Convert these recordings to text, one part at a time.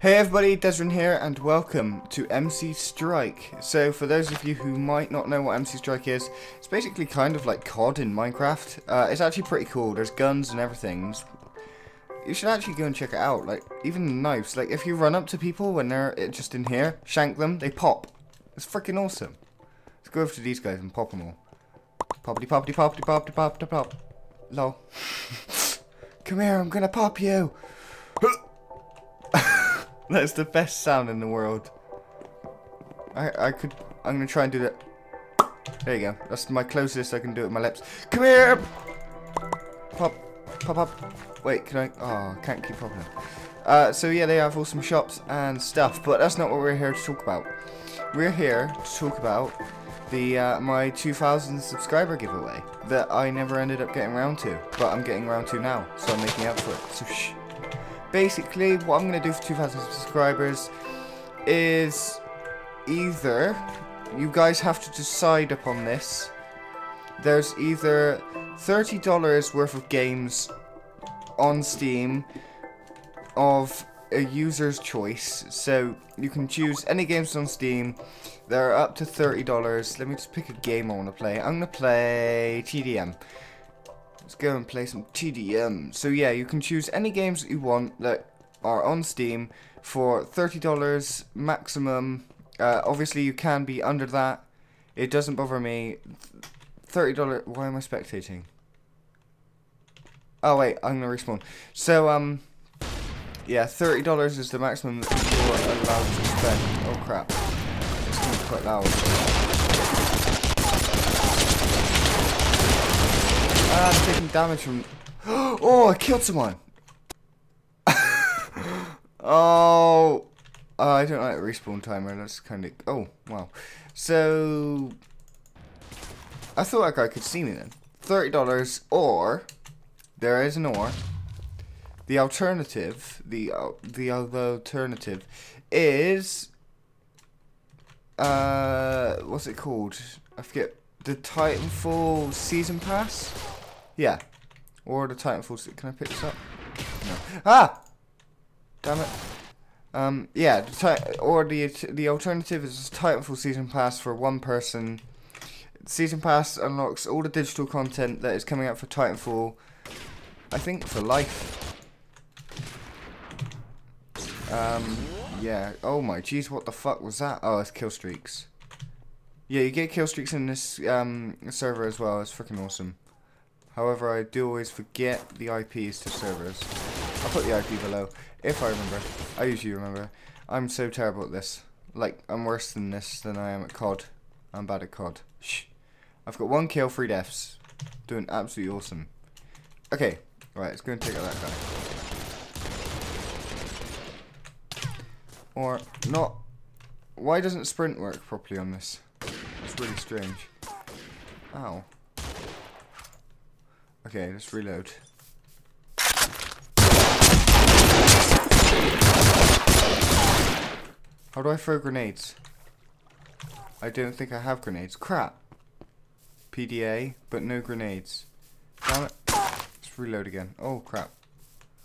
Hey everybody, Desrin here and welcome to MC Strike. So for those of you who might not know what MC Strike is, it's basically kind of like COD in Minecraft. It's actually pretty cool, there's guns and everything. You should actually go and check it out, like even knives. Like if you run up to people when they're just in here, shank them, they pop. It's freaking awesome. Let's go over to these guys and pop them all. Poppity poppity poppity poppity poppity pop. Lol. Come here, I'm gonna pop you. That's the best sound in the world. I'm gonna try and do that. There you go. That's my closest I can do it with my lips. Come here! Pop. Pop up. Wait, can I? Oh, can't keep popping. So yeah, they have awesome shops and stuff, but that's not what we're here to talk about. We're here to talk about the my 2,000 subscriber giveaway that I never ended up getting around to, but I'm getting around to now, so I'm making up for it. So shh. Basically, what I'm going to do for 2,000 subscribers is either, you guys have to decide upon this, there's either $30 worth of games on Steam of a user's choice, so you can choose any games on Steam that are up to $30, let me just pick a game I want to play. I'm going to play TDM. Let's go and play some TDM. So yeah, you can choose any games that you want that are on Steam for $30 maximum. Obviously you can be under that. It doesn't bother me. $30, why am I spectating? Oh wait, I'm gonna respawn. So yeah, $30 is the maximum that you're allowed to spend. Oh crap. It's gonna be quite loud. I'm taking damage from... Oh, I killed someone! Oh... I don't like the respawn timer, that's kind of... Oh, wow. So... I thought that guy could see me then. $30 or... There is an or. The alternative... The alternative is... What's it called? I forget. The Titanfall Season Pass? Yeah, or the Titanfall. Can I pick this up? No. Ah, damn it. Yeah, the alternative is Titanfall Season Pass for one person. Season Pass unlocks all the digital content that is coming out for Titanfall. I think for life. Yeah. Oh my jeez, what the fuck was that? Oh, it's kill streaks. Yeah, you get kill streaks in this server as well. It's freaking awesome. However, I do always forget the IPs to servers. I'll put the IP below, if I remember. I usually remember. I'm so terrible at this. Like, I'm worse than this than I am at COD. I'm bad at COD. Shh. I've got 1 kill, 3 deaths. Doing absolutely awesome. Okay, right, let's go and take out that guy. Or not. Why doesn't sprint work properly on this? It's really strange. Ow. Okay, let's reload. How do I throw grenades? I don't think I have grenades. Crap. PDA, but no grenades. Damn it. Let's reload again. Oh, crap.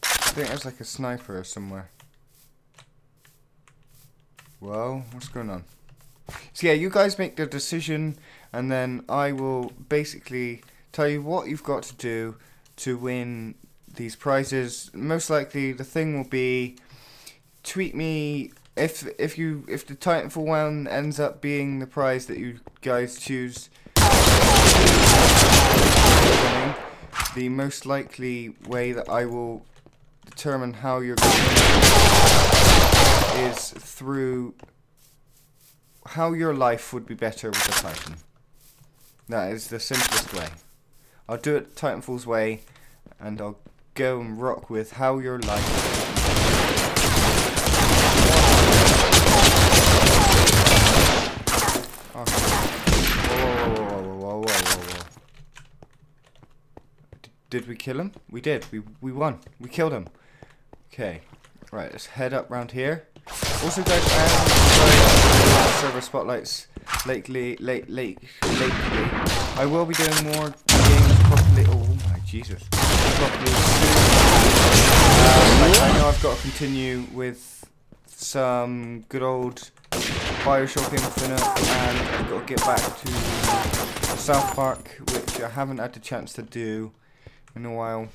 I think there's like a sniper somewhere. Whoa, what's going on? So yeah, you guys make the decision, and then I will basically tell you what you've got to do to win these prizes. Most likely the thing will be, tweet me if the Titanfall one ends up being the prize that you guys choose. The most likely way that I will determine how you're going to win is through how your life would be better with a Titan. That is the simplest way. I'll do it Titanfall's way, and I'll go and rock with how your life whoa. Did we kill him? We did. We won. We killed him. Okay. Right, let's head up round here. Also guys, I am sorry about server spotlights lately. I will be doing more games properly. Oh my Jesus. Properly soon. Like, I know I've got to continue with some good old Bioshocking within it, and I've got to get back to South Park, which I haven't had the chance to do in a while.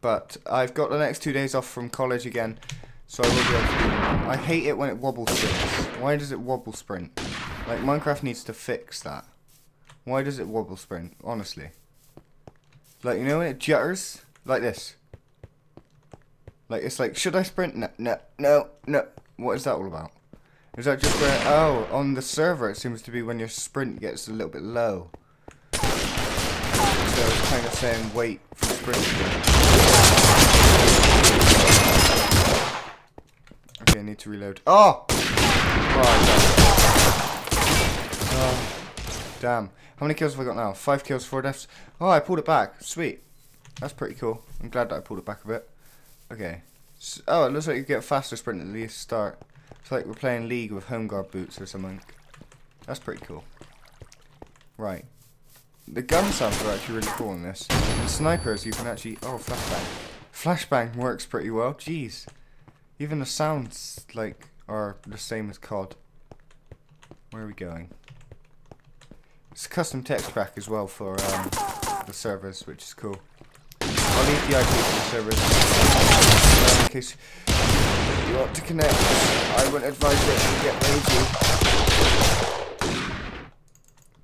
But I've got the next 2 days off from college again, so I will be able to do that. I hate it when it wobble sprints. Why does it wobble sprint? Like, Minecraft needs to fix that. Why does it wobble sprint, honestly? Like, you know when it jutters? Like this. Like, it's like, should I sprint? No, no, no, no. What is that all about? Is that just where, oh, on the server it seems to be when your sprint gets a little bit low. So it's kind of saying wait for sprint. Okay, I need to reload. Oh! Oh, damn. How many kills have I got now? 5 kills, 4 deaths. Oh, I pulled it back. Sweet. That's pretty cool. I'm glad that I pulled it back a bit. Okay. So, oh, it looks like you get a faster sprint at the start. It's like we're playing League with Home Guard boots or something. That's pretty cool. Right. The gun sounds are actually really cool in this. The snipers, you can actually... Oh, flashbang. Flashbang works pretty well. Jeez. Even the sounds, like, are the same as COD. Where are we going? It's a custom text pack as well for the servers, which is cool. I'll leave the IP for the servers. In case... you ought to connect. I wouldn't advise that you get lazy.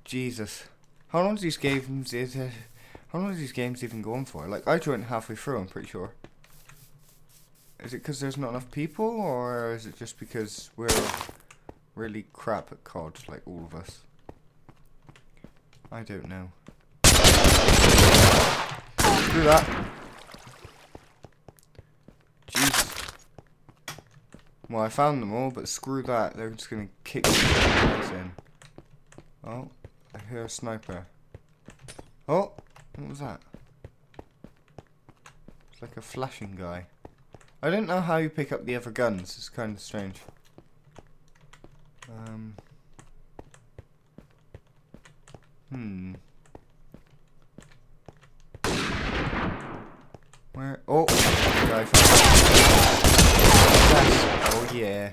Jesus, how long do these games is? How long do these games even go on for? Like, I joined halfway through. I'm pretty sure. Is it because there's not enough people, or is it just because we're really crap at COD, like all of us? I don't know. Screw that. Jesus. Well, I found them all, but screw that. They're just going to kick the guys in. Oh, I hear a sniper. Oh, what was that? It's like a flashing guy. I don't know how you pick up the other guns. It's kind of strange. Where? Oh, the guy found me. Oh yeah.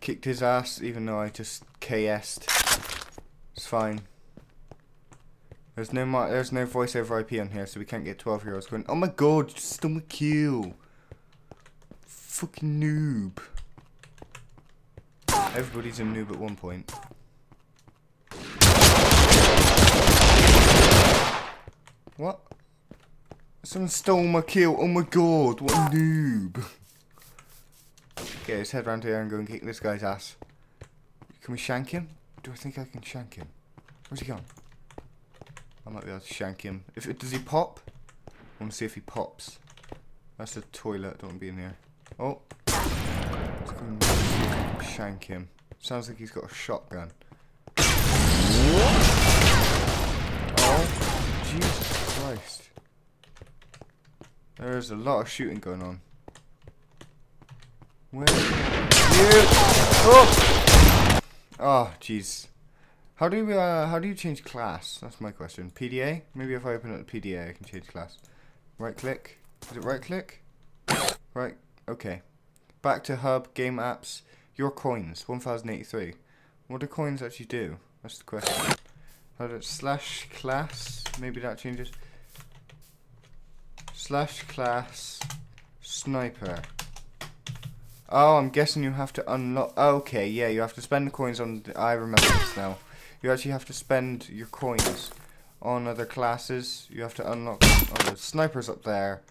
Kicked his ass even though I just KS'd. It's fine. There's no voice over IP on here, so we can't get 12-year-olds going, oh my god, you stole my kill. Fucking noob. Everybody's a noob at one point. What? Someone stole my kill. Oh my god, what a noob. Okay, let's head round here and go and kick this guy's ass. Can we shank him? Do I think I can shank him? Where's he gone? I might be able to shank him. Does he pop? I want to see if he pops. That's the toilet. Don't want to be in here. Oh. Let's go and shank him. Sounds like he's got a shotgun. Oh. Jesus. Christ. There's a lot of shooting going on. Where are you? Oh! Oh, jeez. How do you change class? That's my question. PDA? Maybe if I open up the PDA I can change class. Right click. Is it right click? Right. Okay. Back to hub, game apps. Your coins. 1083. What do coins actually do? That's the question. How do it slash class? Maybe that changes. Slash class sniper. Oh, I'm guessing you have to unlock. Okay, yeah, you have to spend the coins on. I remember this now. You actually have to spend your coins on other classes. You have to unlock. Oh, there's snipers up there.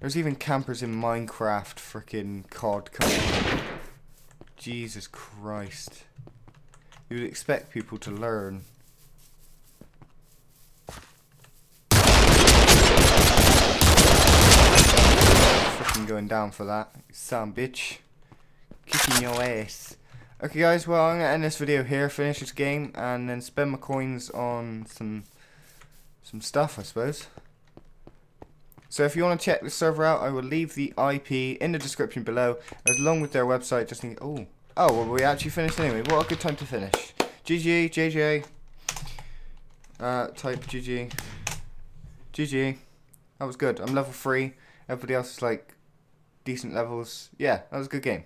There's even campers in Minecraft. Freaking COD. Come on. Jesus Christ. You would expect people to learn. Going down for that, you son of a bitch, kicking your ass. Okay guys, well I'm gonna end this video here, finish this game, and then spend my coins on some stuff, I suppose. So if you want to check the server out, I will leave the IP in the description below, along with their website. Just think, oh well, we actually finished anyway. What a good time to finish. GG, JJ. Type GG. GG. That was good. I'm level 3. Everybody else is like decent levels. Yeah, that was a good game.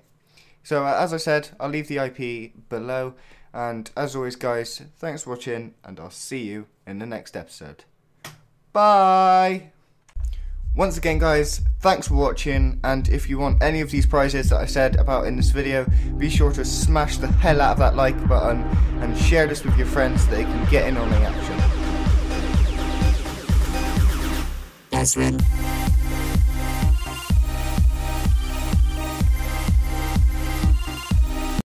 So as I said, I'll leave the IP below. And as always, guys, thanks for watching, and I'll see you in the next episode. Bye! Once again, guys, thanks for watching, and if you want any of these prizes that I said about in this video, be sure to smash the hell out of that like button and share this with your friends so they can get in on the action. That's it.